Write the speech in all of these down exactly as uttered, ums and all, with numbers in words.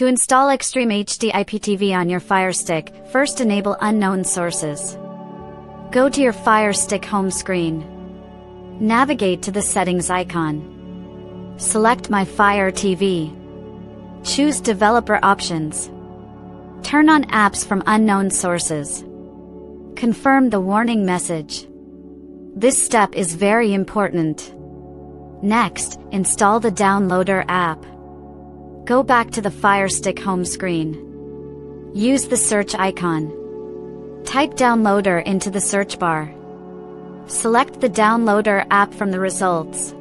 To install Xtreme H D I P T V on your Fire Stick, first enable unknown sources. Go to your Fire Stick home screen. Navigate to the settings icon. Select My Fire T V. Choose Developer Options. Turn on Apps from Unknown Sources. Confirm the warning message. This step is very important. Next, install the Downloader app. Go back to the Fire Stick home screen. Use the search icon. Type Downloader into the search bar. Select the Downloader app from the results.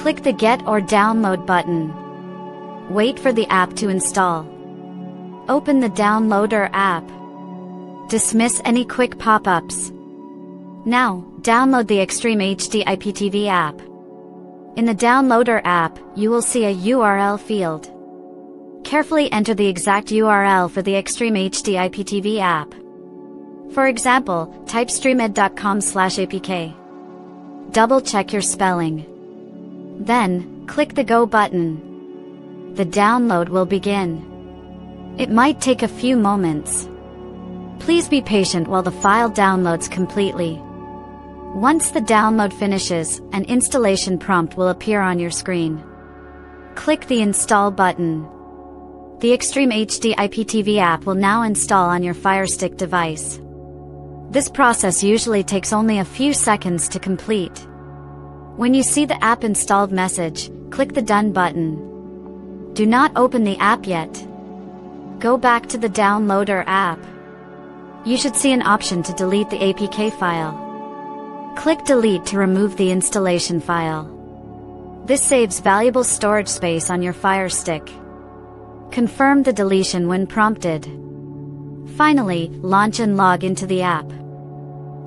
Click the Get or Download button. Wait for the app to install. Open the Downloader app. Dismiss any quick pop-ups. Now, download the Xtreme H D I P T V app. In the Downloader app, you will see a U R L field. Carefully enter the exact U R L for the Xtreme H D I P T V app. For example, type streamed dot com slash A P K. Double-check your spelling. Then, click the Go button. The download will begin. It might take a few moments. Please be patient while the file downloads completely. Once the download finishes, an installation prompt will appear on your screen. Click the Install button. The Xtreme H D I P T V app will now install on your Fire Stick device. This process usually takes only a few seconds to complete. When you see the app installed message, click the Done button. Do not open the app yet. Go back to the Downloader app. You should see an option to delete the A P K file. Click Delete to remove the installation file. This saves valuable storage space on your Fire Stick. Confirm the deletion when prompted. Finally, launch and log into the app.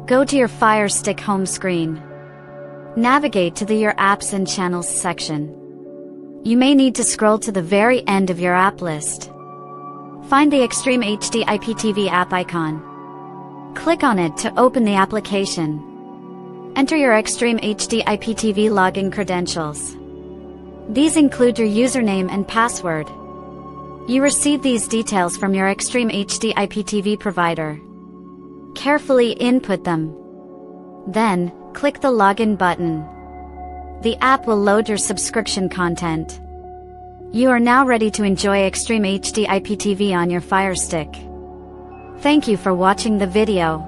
Go to your Fire Stick home screen. Navigate to the Your Apps and Channels section. You may need to scroll to the very end of your app list. Find the Xtreme H D I P T V app icon. Click on it to open the application. Enter your Xtreme H D I P T V login credentials. These include your username and password. You receive these details from your Xtreme H D I P T V provider. Carefully input them. Then, click the Login button. The app will load your subscription content. You are now ready to enjoy Xtreme H D I P T V on your Fire Stick. Thank you for watching the video.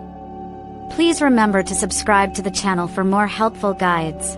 Please remember to subscribe to the channel for more helpful guides.